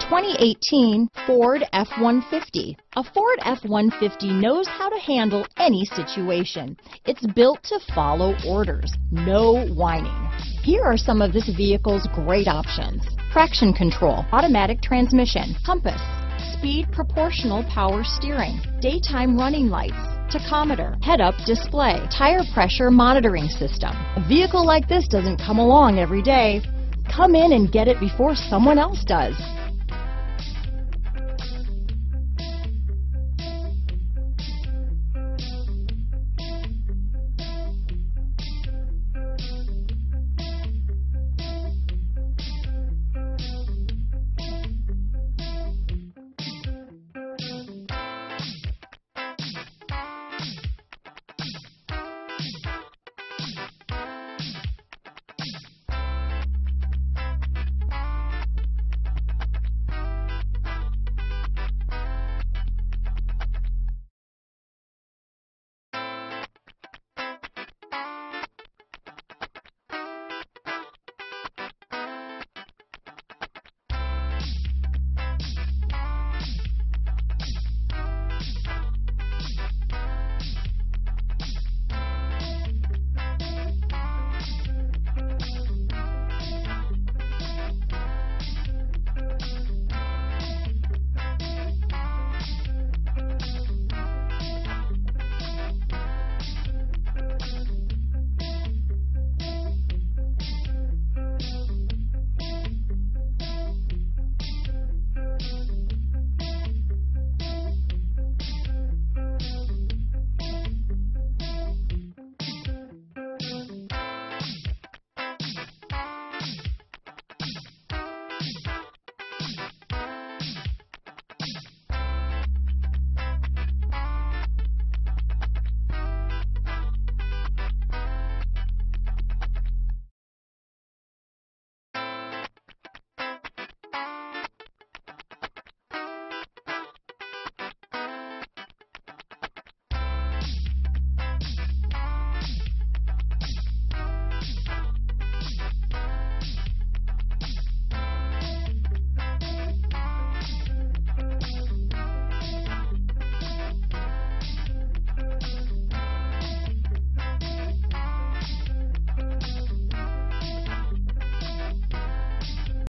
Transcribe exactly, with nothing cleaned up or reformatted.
twenty eighteen Ford F one fifty. A Ford F one fifty knows how to handle any situation. It's built to follow orders, no whining. Here are some of this vehicle's great options: traction control, automatic transmission, compass, speed proportional power steering, daytime running lights, tachometer, head-up display, tire pressure monitoring system. A vehicle like this doesn't come along every day. Come in and get it before someone else does.